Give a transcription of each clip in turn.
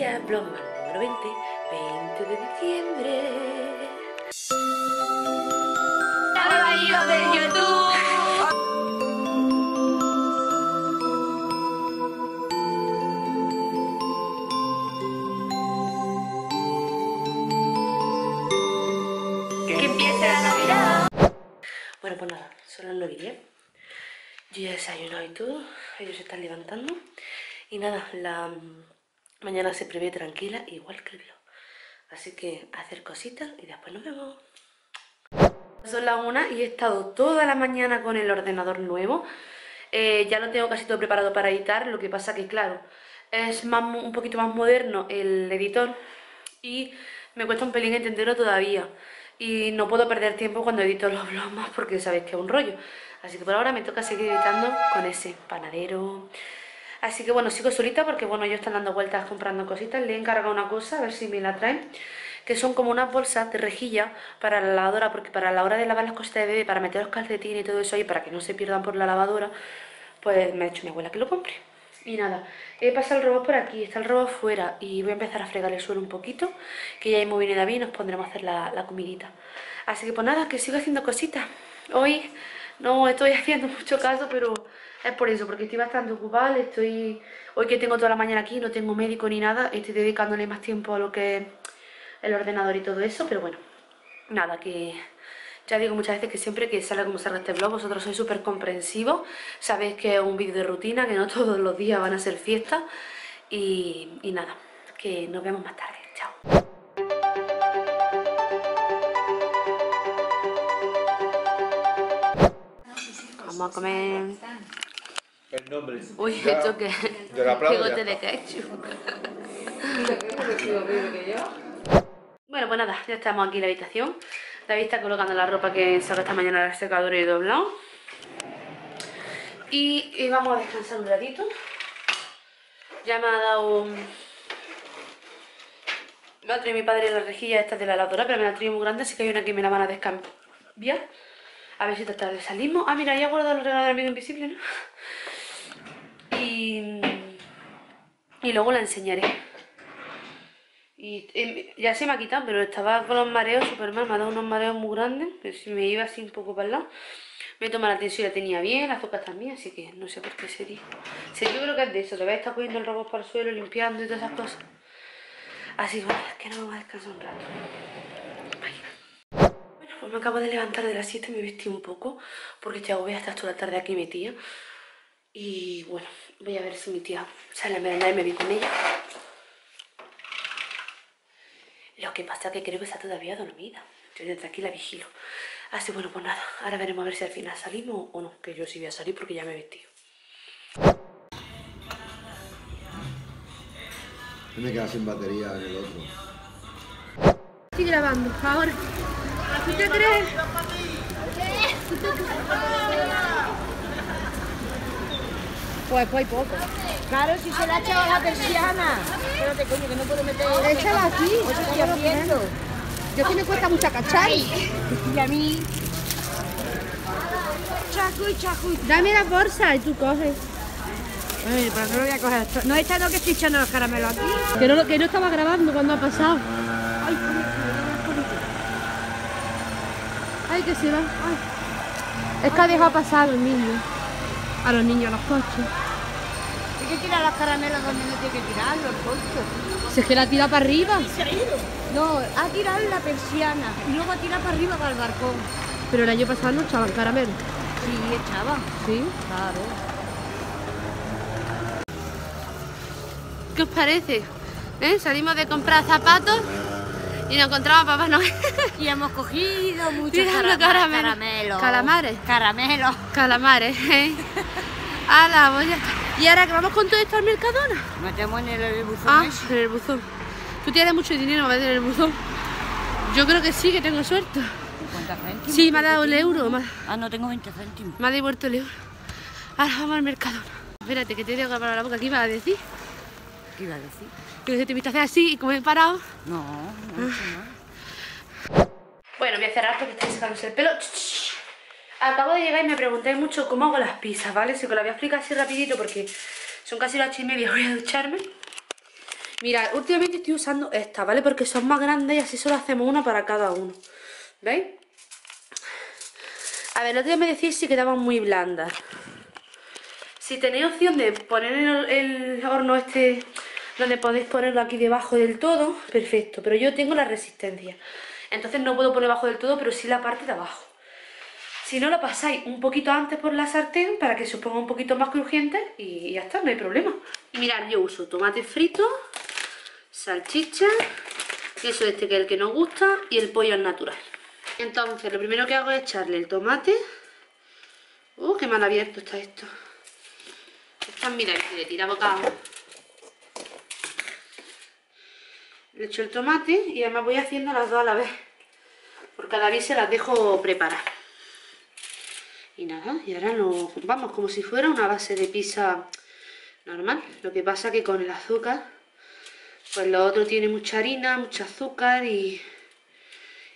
día, blogmas número 20, 20 de diciembre. ¡Amigos de YouTube! ¡Que empiece la Navidad! Bueno, pues nada, son las 9:10. Yo ya he desayunado y todo, ellos se están levantando. Y nada, la mañana se prevé tranquila, igual que el vlog. Así que hacer cositas y después nos vemos. Son las 1 y he estado toda la mañana con el ordenador nuevo. Ya lo tengo casi todo preparado para editar, lo que pasa que claro, es un poquito más moderno el editor y me cuesta un pelín entenderlo todavía. Y no puedo perder tiempo cuando edito los vlogs más porque sabéis que es un rollo. Así que por ahora me toca seguir editando con ese panadero. Así que bueno, sigo solita porque bueno, ellos están dando vueltas comprando cositas. Le he encargado una cosa, a ver si me la traen. Que son como unas bolsas de rejilla para la lavadora. Porque para la hora de lavar las cositas de bebé, para meter los calcetines y todo eso ahí, para que no se pierdan por la lavadora, pues me ha dicho mi abuela que lo compre. Y nada, he pasado el robot por aquí, está el robot fuera y voy a empezar a fregar el suelo un poquito, que ya mismo viene David y nos pondremos a hacer la comidita. Así que pues nada, que sigo haciendo cositas. Hoy no estoy haciendo mucho caso, pero es por eso, porque estoy bastante ocupada. Hoy que tengo toda la mañana aquí, no tengo médico ni nada, estoy dedicándole más tiempo a lo que es el ordenador y todo eso, pero bueno, nada, que... Ya digo muchas veces que siempre que salga como salga este vlog, vosotros sois súper comprensivos. Sabéis que es un vídeo de rutina, que no todos los días van a ser fiestas. Y nada, que nos vemos más tarde. Chao. Vamos a comer... El nombre. Uy, esto que... Qué gote de ketchup. Bueno, pues nada, ya estamos aquí en la habitación. David está colocando la ropa que saca esta mañana del secador y doblado. Y vamos a descansar un ratito. Ya me ha dado... Me ha traído mi padre las rejillas estas de la lavadora, pero me la traído muy grande, así que hay una que me la van a descambiar. A ver si esta tarde salimos. Ah, mira, ya he guardado los regalos del amigo invisible, ¿no? Y luego la enseñaré. Y ya se me ha quitado, pero estaba con los mareos súper mal, me ha dado unos mareos muy grandes, pero si me iba así un poco para el lado. Me he tomado la tensión y la tenía bien, las azúcar también, así que no sé por qué sería. Sí, yo creo que es de eso, que habéis estado cogiendo el robot para el suelo, limpiando y todas esas cosas. Así que bueno, es que no vamos a descansar un rato. Ay. Bueno, pues me acabo de levantar de la siesta y me vestí un poco, porque ya voy a estar toda la tarde aquí mi tía. Y bueno, voy a ver si mi tía sale a merendar y me vi con ella. Lo que pasa es que creo que está todavía dormida. Yo desde aquí la vigilo. Así bueno, pues nada. Ahora veremos a ver si al final salimos o no. Que yo sí voy a salir porque ya me he vestido. Me queda sin batería en el otro. Estoy grabando ahora. ¿Tú te crees? Pues hay poco. Claro, si se la ha echado a la persiana. Espérate, coño, que no puedo meter... Échala aquí, eso estoy haciendo. Yo sí me cuesta mucho cachar. Y a mí... Chacuy, chacuy. Dame la bolsa y tú coges. Ay, pero no lo voy a coger. No, esta no, que estoy echando los caramelos aquí. Que no estaba grabando cuando ha pasado. Ay, ay, que se va. Ay. Es que ha dejado pasar a los niños. A los niños, a los coches. ¿Por qué tira los caramelos donde no tiene que tirarlo, el coche? Si es que la tira para arriba. ¿Se ha ido? No, ha tirado en la persiana y luego ha tirado para arriba para el balcón. Pero el año pasado no echaban caramelos. Sí, echaban. Sí. Claro. ¿Qué os parece? Salimos de comprar zapatos y nos encontramos a Papá Noel. Y hemos cogido muchos caramelos. Calamares. Caramelos. Calamares, ¿eh? A la boya. ¿Y ahora que vamos con todo esto al Mercadona? Metemos en el buzón. Ah, en el buzón. Tú tienes mucho dinero, ¿verdad? En el buzón. Yo creo que sí, que tengo suerte. ¿Cuántas céntimos? Sí, me ha dado el euro. Ah, no, tengo 20 céntimos. Me ha devuelto el euro. Ahora vamos al Mercadona. Espérate, que te tengo que parar la boca. ¿Qué ibas a decir? ¿Qué iba a decir? Que se te invita a hacer así y como he parado. No, no he hecho nada. Bueno, voy a cerrar porque está secándose el pelo. Acabo de llegar y me preguntáis mucho cómo hago las pizzas, ¿vale? Así que os lo voy a explicar así rapidito porque son casi las 8:30, voy a ducharme. Mirad, últimamente estoy usando estas, ¿vale? Porque son más grandes y así solo hacemos una para cada uno. ¿Veis? A ver, no te voy a decir si quedaban muy blandas. Si tenéis opción de poner el horno este, donde podéis ponerlo aquí debajo del todo, perfecto. Pero yo tengo la resistencia, entonces no puedo poner debajo del todo, pero sí la parte de abajo. Si no, la pasáis un poquito antes por la sartén para que se ponga un poquito más crujiente y ya está, no hay problema. Y mirad, yo uso tomate frito, salchicha, queso este que es el que nos gusta y el pollo al natural. Entonces lo primero que hago es echarle el tomate. ¡Uh, qué mal abierto está esto! Estas, mirad, que le tira bocado. Le echo el tomate y además voy haciendo las dos a la vez, porque cada vez se las dejo preparar. Y nada, y ahora lo vamos como si fuera una base de pizza normal. Lo que pasa que con el azúcar, pues lo otro tiene mucha harina, mucho azúcar y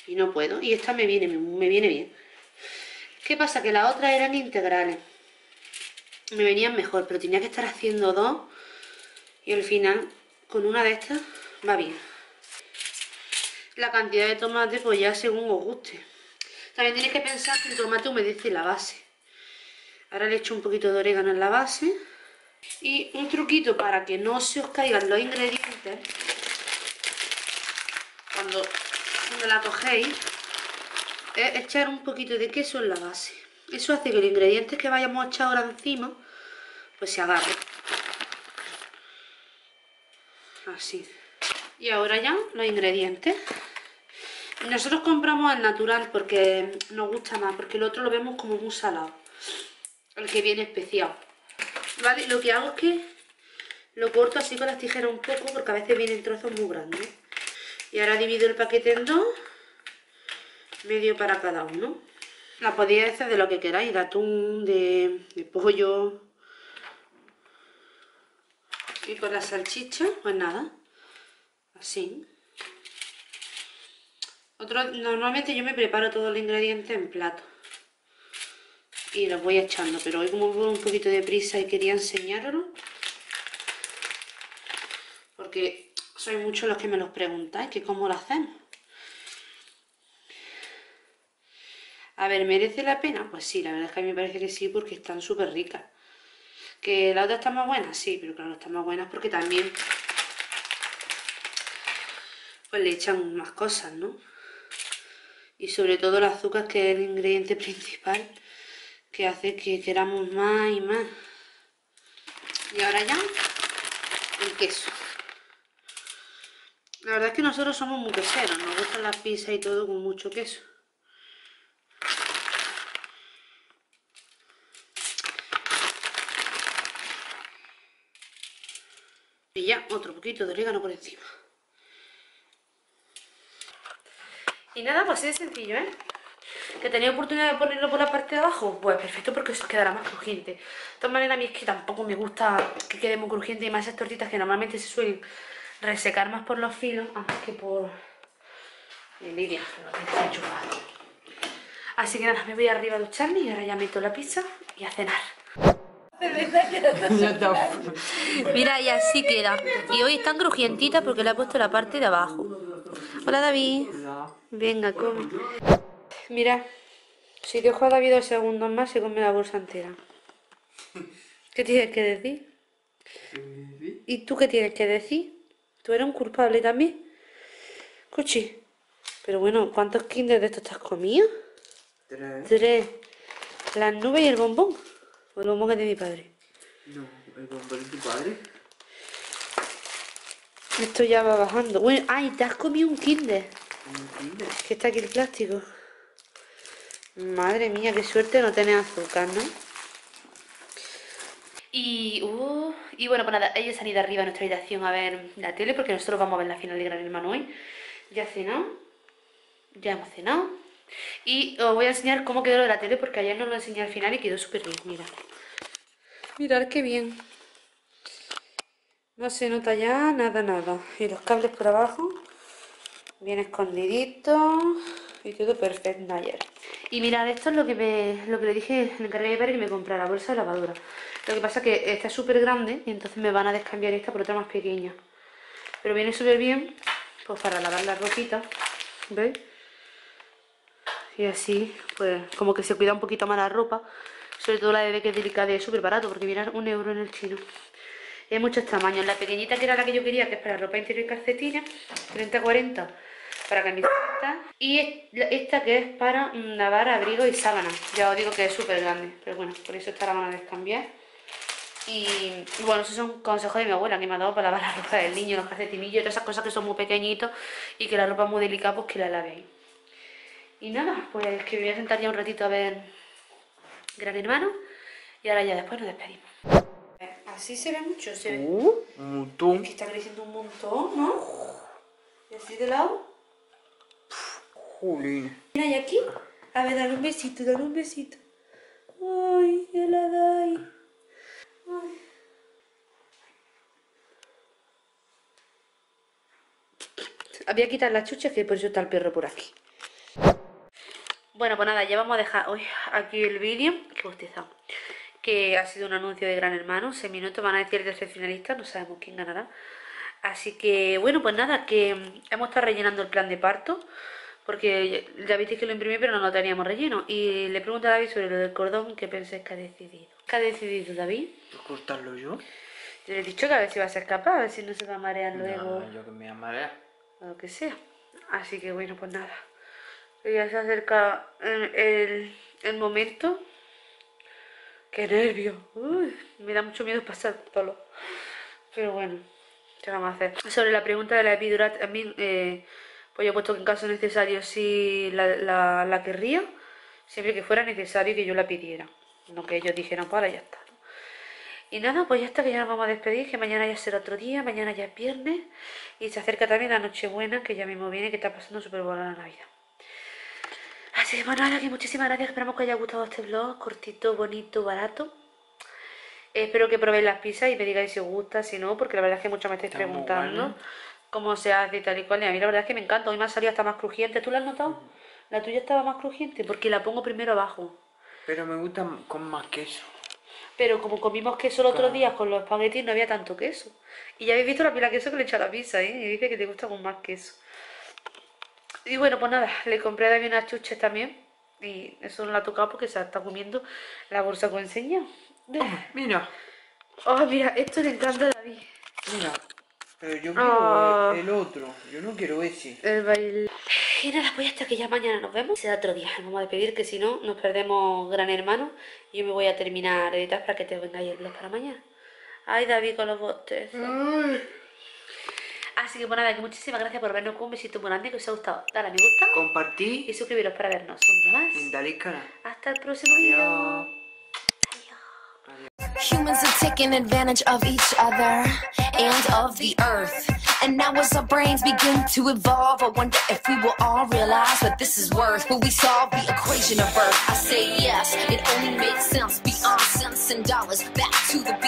no puedo. Y esta me viene bien. ¿Qué pasa? Que las otras eran integrales. Me venían mejor, pero tenía que estar haciendo dos. Y al final, con una de estas, va bien. La cantidad de tomate, pues ya según os guste. También tenéis que pensar que el tomate humedece la base. Ahora le echo un poquito de orégano en la base. Y un truquito para que no se os caigan los ingredientes cuando la cogéis es echar un poquito de queso en la base. Eso hace que los ingredientes que vayamos a echar ahora encima pues se agarren. Así. Y ahora ya los ingredientes. Nosotros compramos al natural porque nos gusta más, porque el otro lo vemos como muy salado, el que viene especiado. Vale, lo que hago es que lo corto así con las tijeras un poco, porque a veces vienen trozos muy grandes. Y ahora divido el paquete en dos, medio para cada uno. La podéis hacer de lo que queráis, de atún, de pollo. Y con la salchicha, pues nada, así. Normalmente yo me preparo todos los ingredientes en plato y los voy echando, pero hoy como voy un poquito de prisa y quería enseñarlo, porque soy muchos los que me los preguntáis, que cómo lo hacemos. A ver, ¿merece la pena? Pues sí, la verdad es que a mí me parece que sí, porque están súper ricas. ¿Que la otra está más buena? Sí, pero claro, están más buenas porque también pues le echan más cosas, ¿no? Y sobre todo el azúcar, que es el ingrediente principal, que hace que queramos más y más. Y ahora ya el queso. La verdad es que nosotros somos muy queseros, nos gustan las pizzas y todo con mucho queso. Y ya otro poquito de orégano por encima. Y nada, pues así de sencillo, ¿eh? ¿Que tenía oportunidad de ponerlo por la parte de abajo? Pues perfecto, porque eso quedará más crujiente. De todas maneras, a mí es que tampoco me gusta que quede muy crujiente, y más esas tortitas que normalmente se suelen resecar más por los filos antes que por el lirio. Así que nada, me voy arriba a ducharme y ahora ya meto la pizza y a cenar. Mira, y así queda. Y hoy están crujientitas porque le he puesto la parte de abajo. Hola, David. Venga, come. Mira, si dejo a David 2 segundos más, se come la bolsa entera. ¿Qué tienes que decir? ¿Y tú qué tienes que decir? ¿Tú eres un culpable también? Cuchi. Pero bueno, ¿cuántos kinders de estos te has comido? 3. Las nubes y el bombón. ¿O el bombón que tiene mi padre? No, el bombón es tu padre. Esto ya va bajando. Bueno, ay, te has comido un kinder. Que está aquí el plástico. Madre mía, qué suerte no tener azúcar, ¿no? Y bueno, pues nada, ellos han ido arriba a nuestra habitación a ver la tele, porque nosotros vamos a ver la final de Gran Hermano hoy. Ya he cenado. Ya hemos cenado. Y os voy a enseñar cómo quedó lo de la tele, porque ayer no lo enseñé al final y quedó súper bien, mirad. Mirad qué bien. No se nota ya nada. Y los cables por abajo, bien escondiditos y todo perfecto ayer. Y mirad, esto es lo que le dije, le encargué a mi padre que me comprara bolsa de lavadora. Lo que pasa es que esta es súper grande y entonces me van a descambiar esta por otra más pequeña. Pero viene súper bien, pues para lavar la ropita, ¿veis? Y así, pues como que se cuida un poquito más la ropa. Sobre todo la de bebé, que es delicada y es súper barato, porque mirad, 1 euro en el chino. Y hay muchos tamaños. La pequeñita, que era la que yo quería, que es para ropa interior y calcetines, 30-40, para camisetas. Y esta, que es para lavar abrigo y sábana. Ya os digo que es súper grande, pero bueno, por eso esta la van a descambiar. Y bueno, esos son consejos de mi abuela, que me ha dado para lavar la ropa del niño, los calcetinillos, todas esas cosas que son muy pequeñitos y que la ropa es muy delicada, pues que la lavéis. Y nada, pues que me voy a sentar ya un ratito a ver Gran Hermano y ahora ya después nos despedimos. Así se ve mucho, se ve un montón. Es que está creciendo un montón, ¿no? Y así de lado. Jolín. Mira, y aquí. A ver, dale un besito, dale un besito. Ay, ya la dais. Ay. Había que quitar las chuchas, que por eso está el perro por aquí. Bueno, pues nada, ya vamos a dejar hoy aquí el vídeo. Qué bostezado. Que ha sido un anuncio de Gran Hermano, 6 minutos, van a decir de 3 finalistas, no sabemos quién ganará. Así que, bueno, pues nada, que hemos estado rellenando el plan de parto, porque ya visteis que lo imprimí, pero no lo teníamos relleno. Y le pregunto a David sobre lo del cordón, ¿qué pensáis que ha decidido? ¿Qué ha decidido David? ¿Cortarlo yo? Yo le he dicho que a ver si va a ser capaz, a ver si no se va a marear luego. No, yo que me voy a marear. O lo que sea. Así que, bueno, pues nada. Ya se acerca el momento. ¡Qué nervio! Uy, me da mucho miedo pasar todo. Pero bueno, ¿qué vamos a hacer? Sobre la pregunta de la epidural también, pues yo he puesto que en caso necesario sí la querría, siempre que fuera necesario que yo la pidiera. No que ellos dijeran, pues ahora ya está, ¿no? Y nada, pues ya está, que ya nos vamos a despedir, que mañana ya será otro día, mañana ya es viernes. Y se acerca también la Nochebuena, que ya mismo viene, que está pasando súper buena la Navidad. Así que bueno, nada, que muchísimas gracias, esperamos que os haya gustado este vlog, cortito, bonito, barato. Espero que probéis las pizzas y me digáis si os gusta, si no, porque la verdad es que muchas me estáis preguntando cómo se hace y tal y cual. Y a mí la verdad es que me encanta, hoy me ha salido hasta más crujiente, ¿tú la has notado? La tuya estaba más crujiente porque la pongo primero abajo. Pero me gusta con más queso. Pero como comimos queso el otro día con los espaguetis, no había tanto queso. Y ya habéis visto la pila de queso que le he echado a la pizza, ¿eh? Y dice que te gusta con más queso. Y bueno, pues nada, le compré a David unas chuches también. Y eso no la ha tocado porque se está comiendo la bolsa con señas. Mira. Oh, mira, esto le encanta a David. Mira, pero yo quiero el otro. Yo no quiero ese. El baile. Y nada, pues hasta que ya mañana nos vemos. Será otro día. Nos vamos a despedir, que si no nos perdemos Gran Hermano. Yo me voy a terminar de editar para que te vengáis el vlog para mañana. Ay, David con los bostezos. Así que bueno, nada, que muchísimas gracias por vernos, con un besito muy grande, que os ha gustado. Dale a me gusta, compartid y suscribiros para vernos un día más. Dale cara. Hasta el próximo video. Adiós. Humans are taking advantage of each other and of the earth. And now as our brains begin to evolve, I wonder if we will all realize what this is worth. Will we solve the equation of birth? I say yes, it only makes sense beyond cents and dollars. Back to the